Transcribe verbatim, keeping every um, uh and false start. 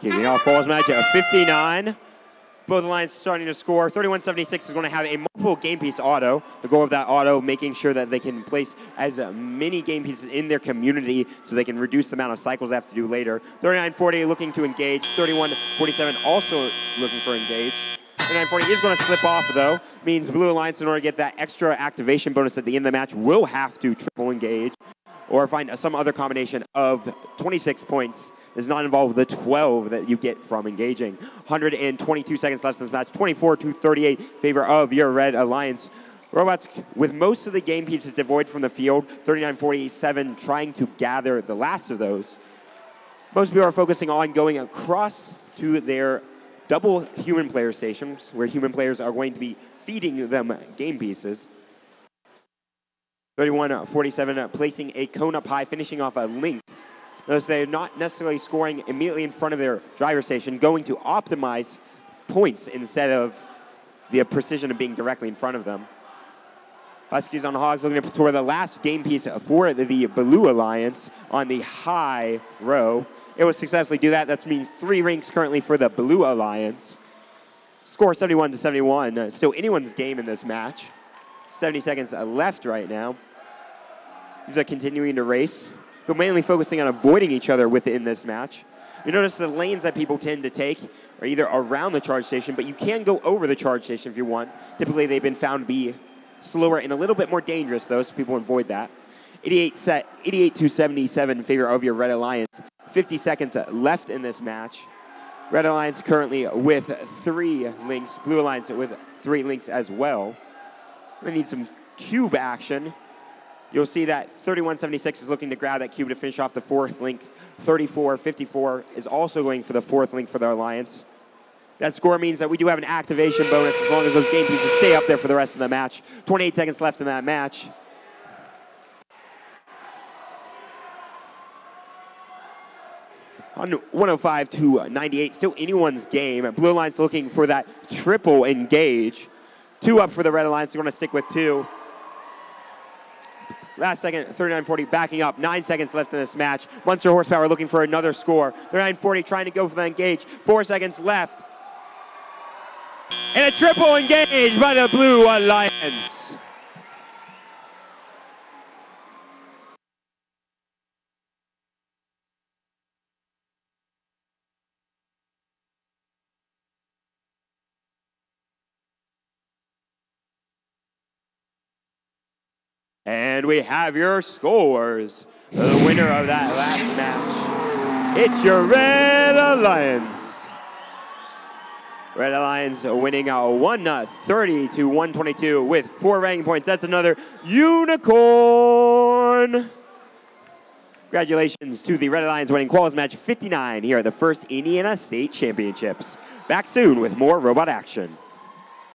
Kicking off balls match at fifty-nine. Both lines starting to score. thirty-one seventy-six is going to have a multiple game piece auto. The goal of that auto, making sure that they can place as many game pieces in their community so they can reduce the amount of cycles they have to do later. thirty-nine forty looking to engage. thirty-one forty-seven also looking for engage. thirty-nine forty is going to slip off, though. Means Blue Alliance, in order to get that extra activation bonus at the end of the match, will have to triple engage or find some other combination of twenty-six points. Does not involve the twelve that you get from engaging. one hundred twenty-two seconds left in this match. twenty-four to thirty-eight in favor of your Red Alliance. Robots, with most of the game pieces devoid from the field, thirty-nine forty-seven trying to gather the last of those. Most people are focusing on going across to their double human player stations, where human players are going to be feeding them game pieces. thirty-one forty-seven placing a cone up high, finishing off a link. Notice they're not necessarily scoring immediately in front of their driver station, going to optimize points instead of the precision of being directly in front of them. Huskies on Hogs looking to score the last game piece for the Blue Alliance on the high row. It will successfully do that. That means three ranks currently for the Blue Alliance. Score seventy-one to seventy-one. Still anyone's game in this match. seventy seconds left right now. They're continuing to race, but mainly focusing on avoiding each other within this match. You notice the lanes that people tend to take are either around the charge station, but you can go over the charge station if you want. Typically, they've been found to be slower and a little bit more dangerous, though, so people avoid that. eighty-eight to seventy-seven in favor of your Red Alliance. fifty seconds left in this match. Red Alliance currently with three links. Blue Alliance with three links as well. We need some cube action. You'll see that thirty-one seventy-six is looking to grab that cube to finish off the fourth link. thirty-four fifty-four is also going for the fourth link for the Alliance. That score means that we do have an activation bonus as long as those game pieces stay up there for the rest of the match. twenty-eight seconds left in that match. On one oh five to ninety-eight, still anyone's game. Blue Alliance looking for that triple engage. Two up for the Red Alliance. They're going to stick with two. Last second, thirty-nine forty backing up. Nine seconds left in this match. Munster Horsepower looking for another score. thirty-nine forty trying to go for the engage. Four seconds left. And a triple engage by the Blue Alliance. And we have your scores. The winner of that last match, it's your Red Alliance. Red Alliance winning out one thirty to one twenty-two with four ranking points. That's another unicorn. Congratulations to the Red Alliance winning quals match fifty-nine here at the first Indiana State Championships. Back soon with more robot action.